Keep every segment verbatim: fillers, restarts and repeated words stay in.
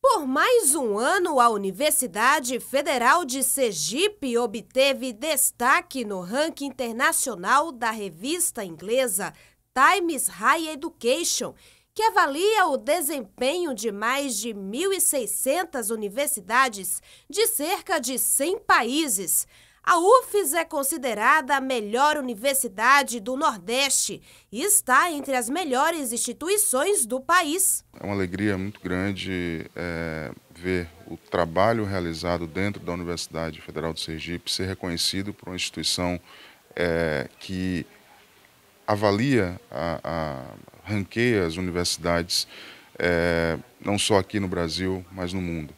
Por mais um ano, a Universidade Federal de Sergipe obteve destaque no ranking internacional da revista inglesa Times Higher Education, que avalia o desempenho de mais de mil e seiscentas universidades de cerca de cem países. A U F E S é considerada a melhor universidade do Nordeste e está entre as melhores instituições do país. É uma alegria muito grande é, ver o trabalho realizado dentro da Universidade Federal de Sergipe ser reconhecido por uma instituição é, que avalia, a, a, ranqueia as universidades, é, não só aqui no Brasil, mas no mundo.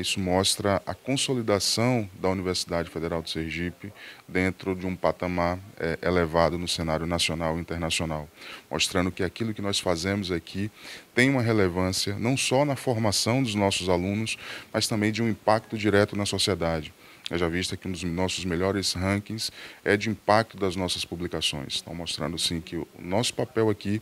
Isso mostra a consolidação da Universidade Federal de Sergipe dentro de um patamar é, elevado no cenário nacional e internacional, mostrando que aquilo que nós fazemos aqui tem uma relevância não só na formação dos nossos alunos, mas também de um impacto direto na sociedade. Eu já visto que um dos nossos melhores rankings é de impacto das nossas publicações. Estão mostrando, sim, que o nosso papel aqui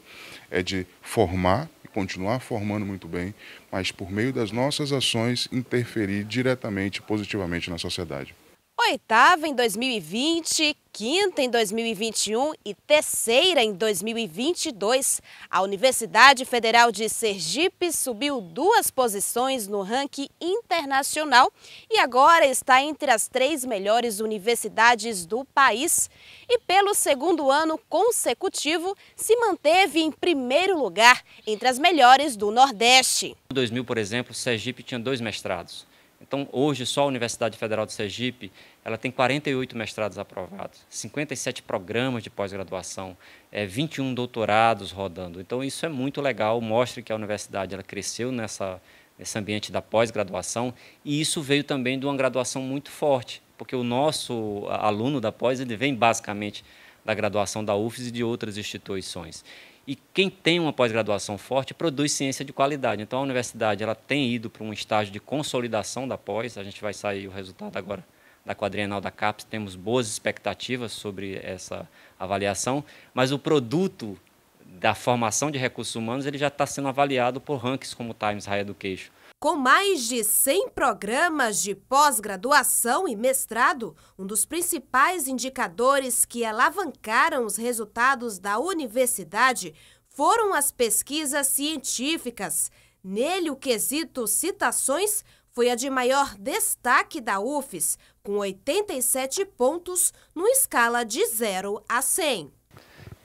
é de formar, continuar formando muito bem, mas por meio das nossas ações interferir diretamente e positivamente na sociedade. Oitava em dois mil e vinte, quinta em dois mil e vinte e um e terceira em dois mil e vinte e dois. A Universidade Federal de Sergipe subiu duas posições no ranking internacional e agora está entre as três melhores universidades do país. E pelo segundo ano consecutivo, se manteve em primeiro lugar entre as melhores do Nordeste. Em dois mil, por exemplo, Sergipe tinha dois mestrados. Então, hoje, só a Universidade Federal de Sergipe, ela tem quarenta e oito mestrados aprovados, cinquenta e sete programas de pós-graduação, é, vinte e um doutorados rodando. Então, isso é muito legal, mostra que a universidade ela cresceu nessa, nesse ambiente da pós-graduação e isso veio também de uma graduação muito forte, porque o nosso aluno da pós, ele vem basicamente da graduação da U F E S e de outras instituições. E quem tem uma pós-graduação forte produz ciência de qualidade. Então, a universidade ela tem ido para um estágio de consolidação da pós. A gente vai sair o resultado agora da quadrienal da CAPES. Temos boas expectativas sobre essa avaliação, mas o produto da formação de recursos humanos ele já está sendo avaliado por rankings como o Times Higher Education. Com mais de cem programas de pós-graduação e mestrado, um dos principais indicadores que alavancaram os resultados da universidade foram as pesquisas científicas. Nele, o quesito citações foi a de maior destaque da U F E S, com oitenta e sete pontos, numa escala de zero a cem.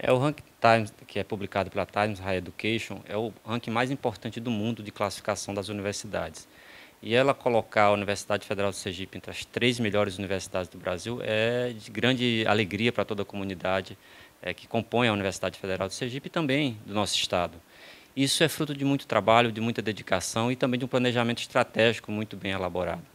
É o ranking Times, que é publicado pela Times Higher Education, é o ranking mais importante do mundo de classificação das universidades. E ela colocar a Universidade Federal de Sergipe entre as três melhores universidades do Brasil é de grande alegria para toda a comunidade é, que compõe a Universidade Federal de Sergipe e também do nosso estado. Isso é fruto de muito trabalho, de muita dedicação e também de um planejamento estratégico muito bem elaborado.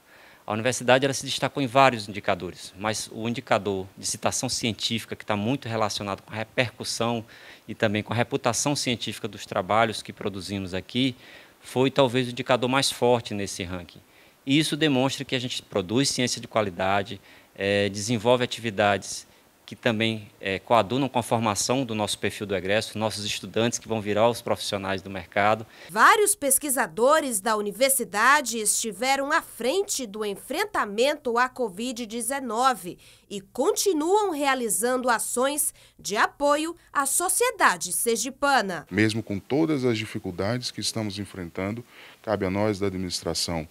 A universidade ela se destacou em vários indicadores, mas o indicador de citação científica, que está muito relacionado com a repercussão e também com a reputação científica dos trabalhos que produzimos aqui, foi talvez o indicador mais forte nesse ranking. E isso demonstra que a gente produz ciência de qualidade, é, desenvolve atividades que também é, coadunam com a formação do nosso perfil do egresso, nossos estudantes que vão virar os profissionais do mercado. Vários pesquisadores da universidade estiveram à frente do enfrentamento à Covid dezenove e continuam realizando ações de apoio à sociedade sergipana. Mesmo com todas as dificuldades que estamos enfrentando, cabe a nós da administração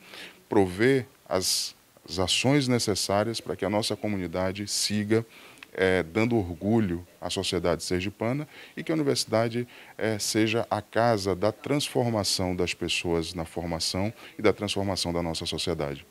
prover as, as ações necessárias para que a nossa comunidade siga É, dando orgulho à sociedade sergipana e que a universidade é, seja a casa da transformação das pessoas na formação e da transformação da nossa sociedade.